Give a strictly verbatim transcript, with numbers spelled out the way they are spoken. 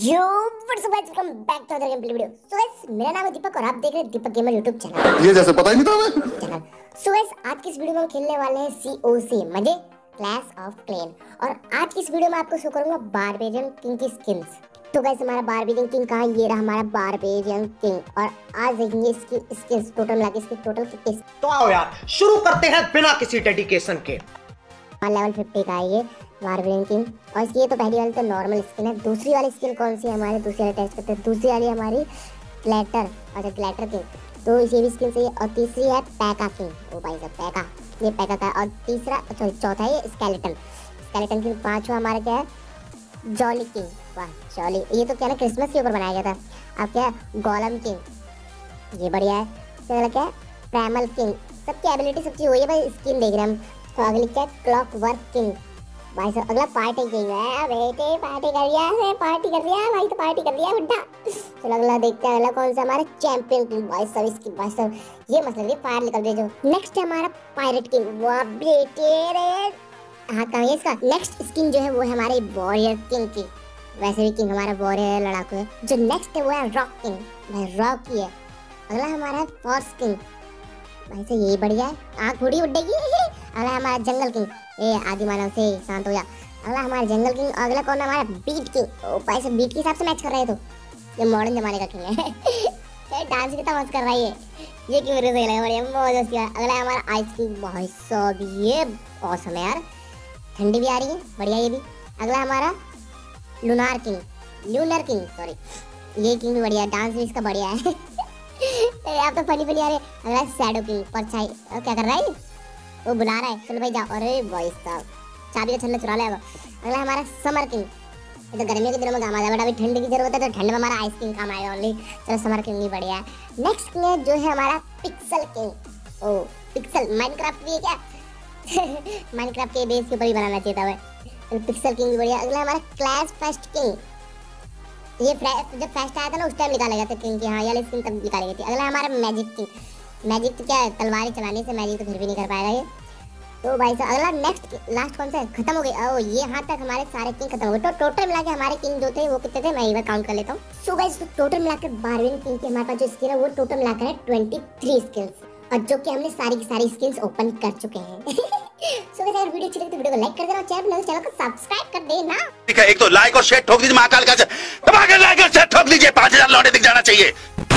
Yo what's up guys, welcome back to other gameplay video. So guys, मेरा नाम है दीपक और आप देख रहे हैं दीपक गेमर YouTube चैनल। ये जैसे पता ही नहीं था हमें। सो गाइस, आज की इस वीडियो में हम खेलने वाले हैं C O C मजे क्लास ऑफ क्लैन, और आज की इस वीडियो में आपको शो करूंगा बारबेरियन किंग की स्किन्स। तो गाइस, हमारा बारबेरियन किंग कहां, ये रहा हमारा बारबेरियन किंग, और आज देखेंगे इसकी स्किन्स टोटल मिला के इसकी टोटल कितनी। तो आओ यार, शुरू करते हैं बिना किसी डेडिकेशन के। लेवल पचास का है ये वारबिंग किंग, और इसकी ये तो पहली वाली तो नॉर्मल स्किन है। दूसरी वाली स्किन कौन सी है हमारे, दूसरी वाली टेस्ट करते हैं। दूसरी वाली हमारी ग्लैटर, अच्छा ग्लैटर किंग, तो ये भी स्किन सही है। और तीसरी है पैका किंग, ओ भाई साहब पैका, ये पैका का। और तीसरा अच्छा चौथा है ये स्केलेटन स्केलेटन किंग। पाँचवा हमारा क्या है, जॉली किंग, वाह जॉली, ये तो क्या ना क्रिसमस के ऊपर बनाया गया था। अब क्या है, गोलम किंग, ये बढ़िया है। इसके क्या है, प्रैमल किंग। सबकी एबिलिटी सब चीज़ हुई है भाई, स्किन देख रहे हैं हम। तो अगली क्या, क्लॉक वर्क किंग, भाई साहब अगला पार्टी किंग है। बेटे पार्टी कर दिया है, पार्टी कर दिया भाई, तो पार्टी कर दिया बुड्ढा। चलो अगला देखते हैं, अगला कौन सा हमारा, चैंपियन किंग। भाई साहब इसकी भाई साहब ये मतलब ये फायर निकल रही है जो। नेक्स्ट है हमारा पायरेट किंग, वाह बेटे रे, हाँ कहाँ है इसका। नेक्स्ट स्किन जो है वो है हमारे वॉरियर किंग की, वैसे भी किंग हमारा वॉरियर है, लड़ाकू है। जो नेक्स्ट है वो है रॉक किंग, भाई रॉक की है। अगला हमारा है फोर्स किंग, भाई साहब यही बढ़िया है, आँख थोड़ी उड्डेगी। अगला हमारा जंगल किंग, ए आदि मानव से शांत हो जा। अगला हमारा जंगल किंग, और अगला कौन है हमारा, बीट किंग। ओ भाई साहब बीट के हिसाब से मैच कर रहे हैं, तो ये मॉडर्न जमाने का किंग है। ये डांस कितना मस्त कर रहा है ये ये क्यों मेरे से लगा बढ़िया मौज उसकी। अगला हमारा आइस किंग, भाई साहब ये ऑसम है यार, ठंडी भी आ रही है, बढ़िया ये भी। अगला हमारा lunar king lunar king sorry, ये किंग भी बढ़िया, डांस भी इसका बढ़िया है। आप तो फनी फनी आ रहे। अगला शैडो किंग, परछाई, क्या कर रहा है, वो बुला रहा है, चलो भाई जाओ। अरे भाई साहब चाबी का छल्ला चुरा लिया। अगला हमारा समर किंग, ये तो गर्मियों के दिनों में काम आता है, बट अभी ठंड की जरूरत है तो ठंड में हमारा आइस किंग काम आएगा ओनली। चलो समर किंग भी बढ़िया है। नेक्स्ट किंग है जो है हमारा पिक्सल किंग, ओ पिक्सल माइनक्राफ्ट भी है क्या। माइनक्राफ्ट के बेस के ऊपर ही बनाना चाहिए था भाई, पिक्सल किंग भी बढ़िया। अगला हमारा क्लैश फर्स्ट किंग, ये जब फर्स्ट आया था ना उस टाइम निकाला गया था किंग की, हाँ यार स्किन तब निकाली गई थी। अगला हमारा मैजिक किंग, मैजिक तो क्या है, तलवार चलाने से मैजिक तो फिर भी नहीं कर पाएगा ये तो भाई साहब। अगला नेक्स्ट लास्ट कौन सा है, खत्म हो गई। ओ ये यहाँ तक हमारे सारे किंग खत्म हो गए। तो टोटल मिला के हमारे किंग जो थे वो कितने थे, मैं एक बार काउंट कर लेता हूँ। सो गाइस, टोटल मिलाकर बारहवें किंग की हमारे पास जो स्किन है वो टोटल मिलाकर है ट्वेंटी थ्री स्किन्स, और जो कि हमने सारी की सारी स्किन्स ओपन कर चुके हैं। सो गाइस, अगर वीडियो अच्छी लगी तो वीडियो को लाइक कर देना, चैनल चैनल को सब्सक्राइब कर देना, ठीक है। एक तो लाइक और शेयर ठोक दीजिए, महाकाल का दबा के लाइक और शेयर ठोक दीजिए, पाँच हजार लौटे दिख जाना चाहिए।